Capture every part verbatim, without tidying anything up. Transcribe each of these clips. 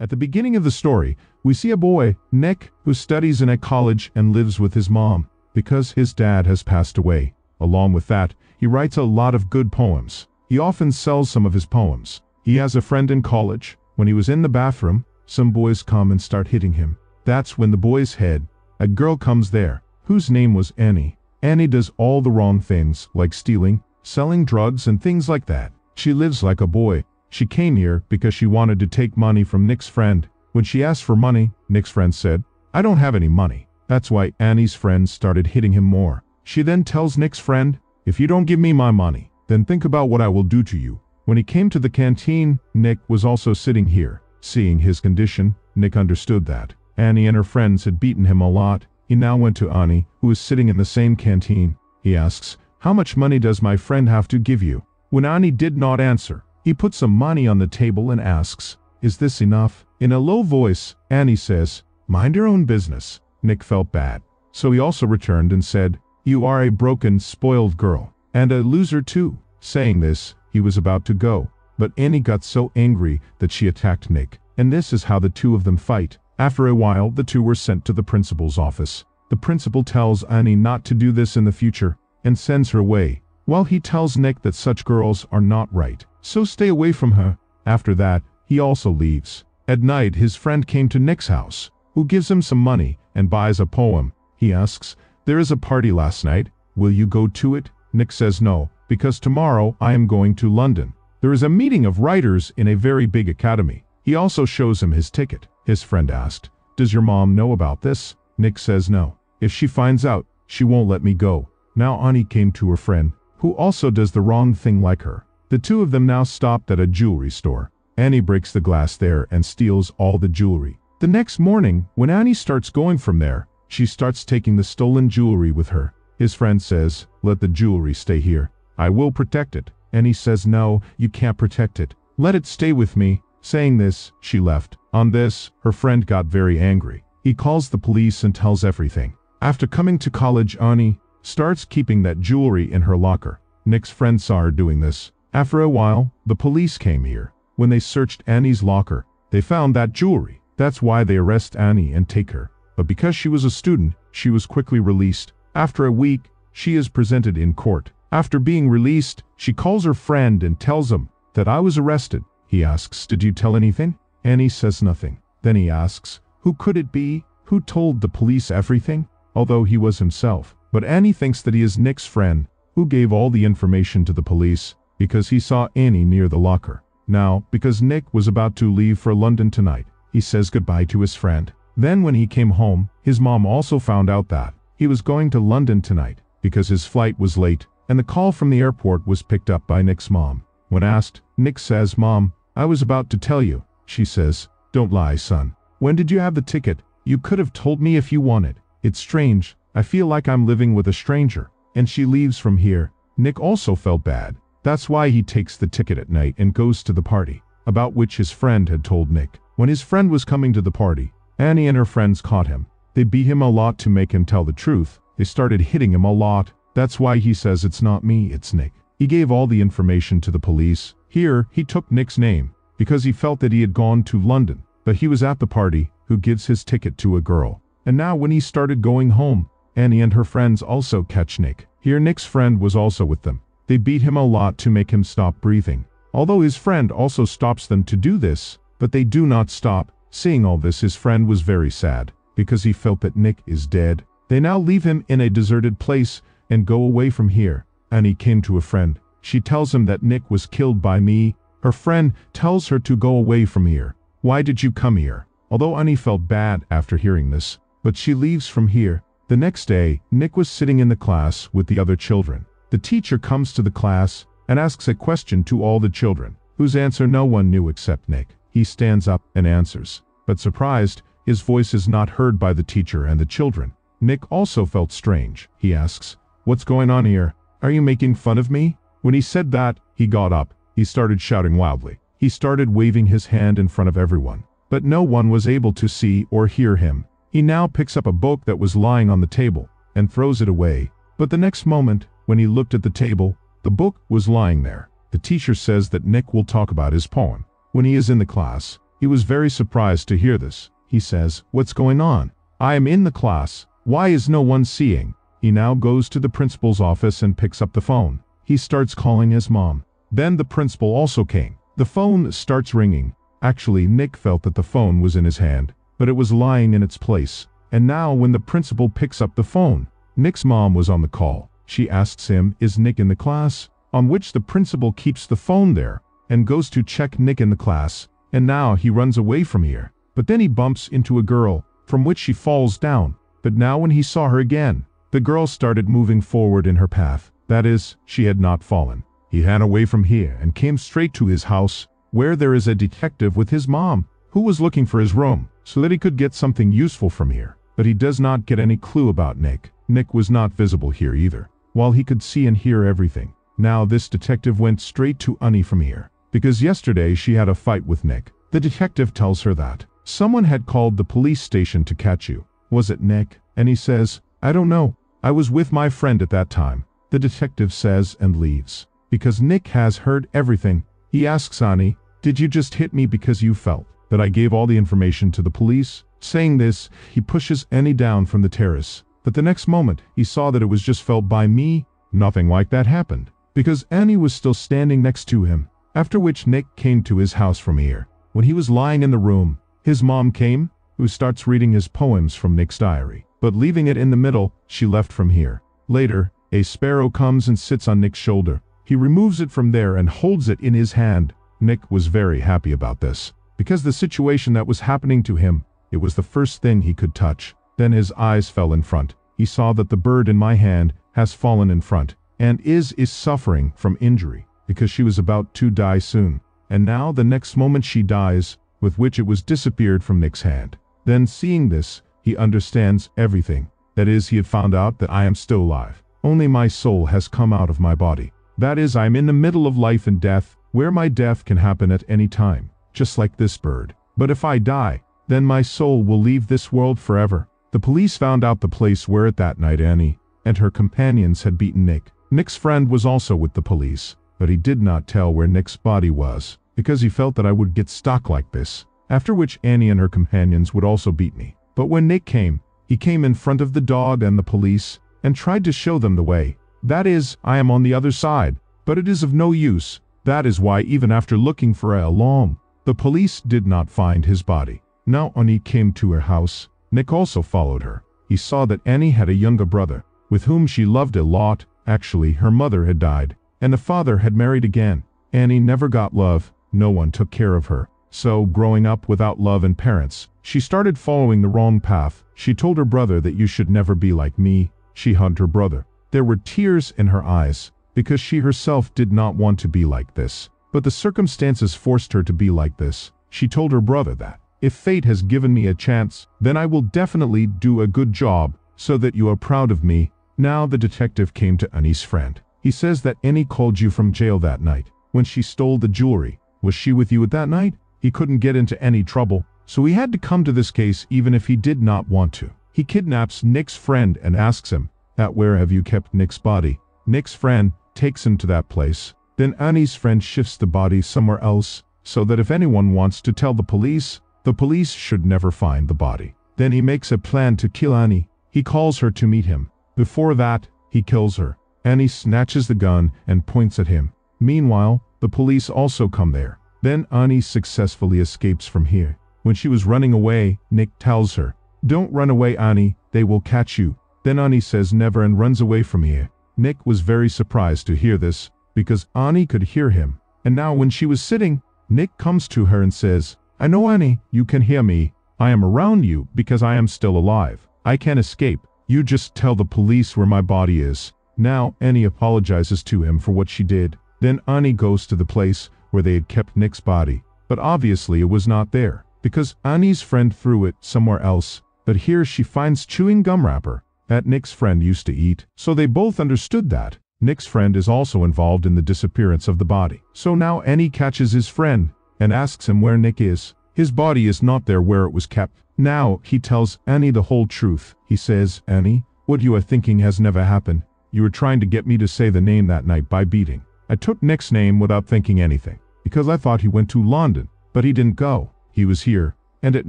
At the beginning of the story, we see a boy, Nick, who studies in a college and lives with his mom, because his dad has passed away. Along with that, he writes a lot of good poems. He often sells some of his poems. He has a friend in college. When he was in the bathroom, some boys come and start hitting him. That's when the boy's head, a girl comes there, whose name was Annie. Annie does all the wrong things, like stealing, selling drugs and things like that. She lives like a boy. She came here because she wanted to take money from Nick's friend. When she asked for money, Nick's friend said, "I don't have any money." That's why Annie's friend started hitting him more. She then tells Nick's friend, "If you don't give me my money, then think about what I will do to you." When he came to the canteen, Nick was also sitting here. Seeing his condition, Nick understood that Annie and her friends had beaten him a lot. He now went to Annie, who was sitting in the same canteen. He asks, "How much money does my friend have to give you?" When Annie did not answer, he put some money on the table and asks, "Is this enough?" In a low voice, Annie says, "Mind your own business." Nick felt bad, so he also returned and said, "You are a broken, spoiled girl, and a loser too." Saying this, he was about to go, but Annie got so angry that she attacked Nick, and this is how the two of them fight. After a while, the two were sent to the principal's office. The principal tells Annie not to do this in the future, and sends her away, while he tells Nick that such girls are not right, so stay away from her. After that, he also leaves. At night, his friend came to Nick's house, who gives him some money and buys a poem. He asks, "There is a party last night, will you go to it?" Nick says no, because tomorrow I am going to London. There is a meeting of writers in a very big academy. He also shows him his ticket. His friend asked, "Does your mom know about this?" Nick says no. "If she finds out, she won't let me go." Now Annie came to her friend, who also does the wrong thing like her. The two of them now stopped at a jewelry store. Annie breaks the glass there and steals all the jewelry. The next morning, when Annie starts going from there, she starts taking the stolen jewelry with her. His friend says, "Let the jewelry stay here. I will protect it." Annie says, "No, you can't protect it. Let it stay with me." Saying this, she left. On this, her friend got very angry. He calls the police and tells everything. After coming to college, Annie starts keeping that jewelry in her locker. Nick's friend saw her doing this. After a while, the police came here. When they searched Annie's locker, they found that jewelry. That's why they arrest Annie and take her. But because she was a student, she was quickly released. After a week, she is presented in court. After being released, she calls her friend and tells him that "I was arrested." He asks, "Did you tell anything?" Annie says nothing. Then he asks, "Who could it be? Who told the police everything?" Although he was himself. But Annie thinks that he is Nick's friend, who gave all the information to the police, because he saw Annie near the locker. Now, because Nick was about to leave for London tonight, he says goodbye to his friend. Then when he came home, his mom also found out that he was going to London tonight, because his flight was late, and the call from the airport was picked up by Nick's mom. When asked, Nick says, "Mom, I was about to tell you." She says, "Don't lie, son. When did you have the ticket? You could have told me if you wanted. It's strange. I feel like I'm living with a stranger." And she leaves from here. Nick also felt bad. That's why he takes the ticket at night and goes to the party, about which his friend had told Nick. When his friend was coming to the party, Annie and her friends caught him. They beat him a lot to make him tell the truth. They started hitting him a lot. That's why he says, "It's not me, it's Nick." He gave all the information to the police. Here, he took Nick's name, because he felt that he had gone to London. But he was at the party, who gives his ticket to a girl. And now when he started going home, Annie and her friends also catch Nick. Here Nick's friend was also with them. They beat him a lot to make him stop breathing. Although his friend also stops them to do this, but they do not stop. Seeing all this, his friend was very sad, because he felt that Nick is dead. They now leave him in a deserted place and go away from here. Annie came to a friend. She tells him that Nick was killed by me. Her friend tells her to go away from here. "Why did you come here?" Although Annie felt bad after hearing this, but she leaves from here. The next day, Nick was sitting in the class with the other children. The teacher comes to the class and asks a question to all the children, whose answer no one knew except Nick. He stands up and answers, but surprised, his voice is not heard by the teacher and the children. Nick also felt strange. He asks, "What's going on here? Are you making fun of me?" When he said that, he got up. He started shouting loudly. He started waving his hand in front of everyone, but no one was able to see or hear him. He now picks up a book that was lying on the table and throws it away. But the next moment, when he looked at the table, the book was lying there. The teacher says that Nick will talk about his poem when he is in the class. He was very surprised to hear this. He says, "What's going on? I am in the class. Why is no one seeing?" He now goes to the principal's office and picks up the phone. He starts calling his mom. Then the principal also came. The phone starts ringing. Actually, Nick felt that the phone was in his hand, but it was lying in its place. And now when the principal picks up the phone, Nick's mom was on the call. She asks him, "Is Nick in the class?" On which the principal keeps the phone there and goes to check Nick in the class, and now he runs away from here. But then he bumps into a girl, from which she falls down. But now when he saw her again, the girl started moving forward in her path. That is, she had not fallen. He ran away from here and came straight to his house, where there is a detective with his mom, who was looking for his room, so that he could get something useful from here. But he does not get any clue about Nick. Nick was not visible here either, while he could see and hear everything. Now this detective went straight to Annie from here, because yesterday she had a fight with Nick. The detective tells her that someone had called the police station to catch you. Was it Nick? And he says, "I don't know. I was with my friend at that time." The detective says and leaves. Because Nick has heard everything, he asks Annie, "Did you just hit me because you felt that I gave all the information to the police?" Saying this, he pushes Annie down from the terrace. But the next moment, he saw that it was just felt by me. Nothing like that happened, because Annie was still standing next to him. After which Nick came to his house from here. When he was lying in the room, his mom came, who starts reading his poems from Nick's diary. But leaving it in the middle, she left from here. Later, a sparrow comes and sits on Nick's shoulder. He removes it from there and holds it in his hand. Nick was very happy about this, because the situation that was happening to him, it was the first thing he could touch. Then his eyes fell in front. He saw that the bird in my hand has fallen in front, and is is suffering from injury, because she was about to die soon. And now the next moment she dies, with which it was disappeared from Nick's hand. Then seeing this, he understands everything. That is, he had found out that I am still alive. Only my soul has come out of my body. That is, I am in the middle of life and death, where my death can happen at any time, just like this bird. But if I die, then my soul will leave this world forever. The police found out the place where at that night Annie and her companions had beaten Nick. Nick's friend was also with the police, but he did not tell where Nick's body was, because he felt that I would get stuck like this, after which Annie and her companions would also beat me. But when Nick came, he came in front of the dog and the police, and tried to show them the way. That is, I am on the other side, but it is of no use. That is why even after looking for a long, the police did not find his body. Now Annie came to her house. Nick also followed her. He saw that Annie had a younger brother, with whom she loved a lot. Actually, her mother had died, and the father had married again. Annie never got love. No one took care of her. So, growing up without love and parents, she started following the wrong path. She told her brother that you should never be like me. She hugged her brother. There were tears in her eyes, because she herself did not want to be like this. But the circumstances forced her to be like this. She told her brother that, "If fate has given me a chance, then I will definitely do a good job, so that you are proud of me." Now the detective came to Annie's friend. He says that Annie called you from jail that night, when she stole the jewelry. Was she with you at that night? He couldn't get into any trouble, so he had to come to this case even if he did not want to. He kidnaps Nick's friend and asks him, "At where have you kept Nick's body?" Nick's friend takes him to that place. Then Annie's friend shifts the body somewhere else, so that if anyone wants to tell the police, the police should never find the body. Then he makes a plan to kill Annie. He calls her to meet him. Before that, he kills her. Annie snatches the gun and points at him. Meanwhile, the police also come there. Then Annie successfully escapes from here. When she was running away, Nick tells her, "Don't run away, Annie, they will catch you." Then Annie says never and runs away from here. Nick was very surprised to hear this, because Annie could hear him. And now when she was sitting, Nick comes to her and says, "I know, Annie, you can hear me. I am around you because I am still alive. I can't escape. You just tell the police where my body is." Now Annie apologizes to him for what she did. Then Annie goes to the place where they had kept Nick's body, but obviously it was not there, because Annie's friend threw it somewhere else. But here she finds chewing gum wrapper that Nick's friend used to eat, so they both understood that Nick's friend is also involved in the disappearance of the body. So now Annie catches his friend and asks him where Nick is. His body is not there where it was kept. Now he tells Annie the whole truth. He says, "Annie, what you are thinking has never happened. You were trying to get me to say the name that night by beating. I took Nick's name without thinking anything, because I thought he went to London, but he didn't go. he was here, and it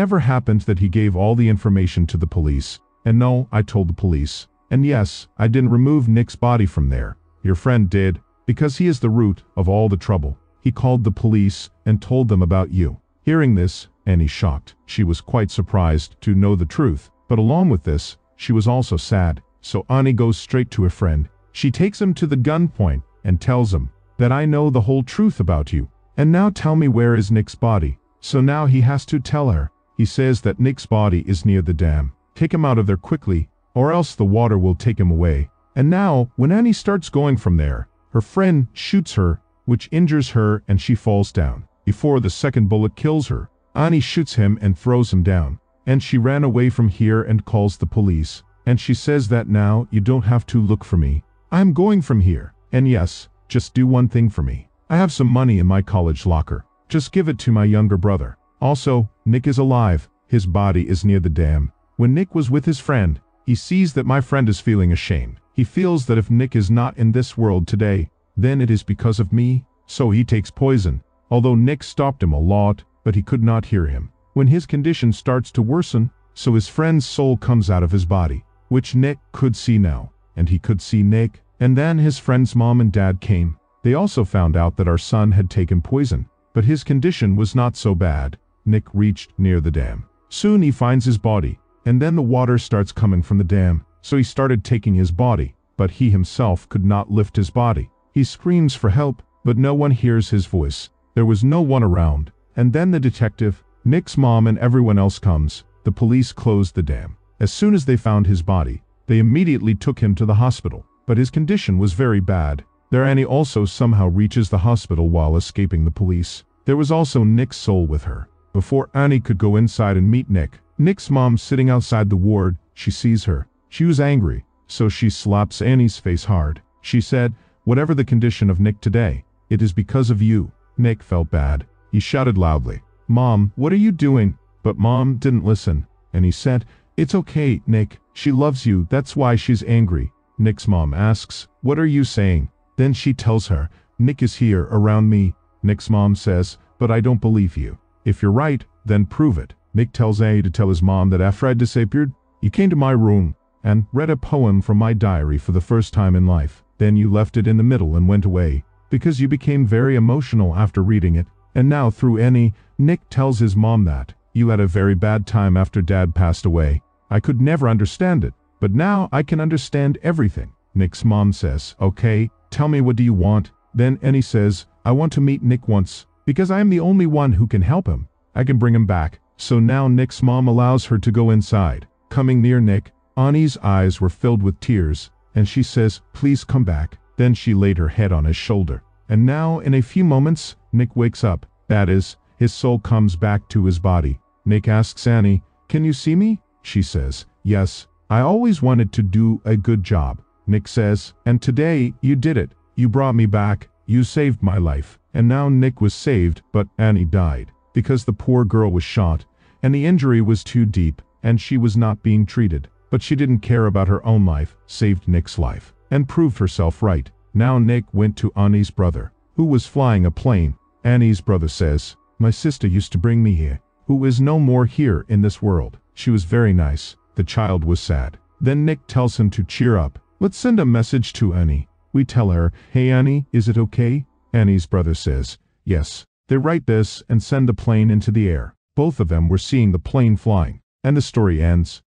never happened that he gave all the information to the police, and no, I told the police, and yes, I didn't remove Nick's body from there, your friend did, because he is the root of all the trouble. He called the police and told them about you. Hearing this, Annie shocked. She was quite surprised to know the truth, but along with this, she was also sad. So Annie goes straight to her friend. She takes him to the gunpoint and tells him that I know the whole truth about you. And now tell me, where is Nick's body? So now he has to tell her. He says that Nick's body is near the dam. Take him out of there quickly, or else the water will take him away. And now, when Annie starts going from there, her friend shoots her, which injures her and she falls down. Before the second bullet kills her, Annie shoots him and throws him down. And she ran away from here and calls the police. And she says that now you don't have to look for me. I'm going from here. And yes, just do one thing for me. I have some money in my college locker. Just give it to my younger brother. Also, Nick is alive. His body is near the dam. When Nick was with his friend, he sees that my friend is feeling ashamed. He feels that if Nick is not in this world today, then it is because of me. So he takes poison. Although Nick stopped him a lot, but he could not hear him. When his condition starts to worsen, so his friend's soul comes out of his body, which Nick could see now, and he could see Nick. And then his friend's mom and dad came. They also found out that our son had taken poison, but his condition was not so bad. Nick reached near the dam. Soon he finds his body, and then the water starts coming from the dam, so he started taking his body, but he himself could not lift his body. He screams for help, but no one hears his voice. There was no one around, and then the detective, Nick's mom and everyone else comes. The police closed the dam. As soon as they found his body, they immediately took him to the hospital, but his condition was very bad. There Annie also somehow reaches the hospital while escaping the police. There was also Nick's soul with her. Before Annie could go inside and meet Nick, Nick's mom sitting outside the ward, she sees her. She was angry, so she slaps Annie's face hard. She said, "Whatever the condition of Nick today, it is because of you." Nick felt bad. He shouted loudly, "Mom, what are you doing?" But Mom didn't listen, and he said, "It's okay, Nick. She loves you, that's why she's angry." Nick's mom asks, "What are you saying?" Then she tells her, "Nick is here around me." Nick's mom says, "But I don't believe you. If you're right, then prove it." Nick tells Annie to tell his mom that after I disappeared, you came to my room and read a poem from my diary for the first time in life. Then you left it in the middle and went away, because you became very emotional after reading it. And now through Annie, Nick tells his mom that you had a very bad time after Dad passed away. I could never understand it, but now I can understand everything. Nick's mom says, "Okay, tell me, what do you want?" Then Annie says, "I want to meet Nick once, because I am the only one who can help him. I can bring him back." So now Nick's mom allows her to go inside. Coming near Nick, Annie's eyes were filled with tears, and she says, "Please come back." Then she laid her head on his shoulder. And now in a few moments, Nick wakes up. That is, his soul comes back to his body. Nick asks Annie, "Can you see me?" She says, "Yes, I always wanted to do a good job." Nick says, "And today, you did it. You brought me back. You saved my life." And now Nick was saved, but Annie died, because the poor girl was shot, and the injury was too deep, and she was not being treated. But she didn't care about her own life, saved Nick's life, and proved herself right. Now Nick went to Annie's brother, who was flying a plane. Annie's brother says, "My sister used to bring me here, who is no more here in this world. She was very nice." The child was sad. Then Nick tells him to cheer up. "Let's send a message to Annie. We tell her, 'Hey Annie, is it okay?'" Annie's brother says, "Yes." They write this and send the plane into the air. Both of them were seeing the plane flying. And the story ends.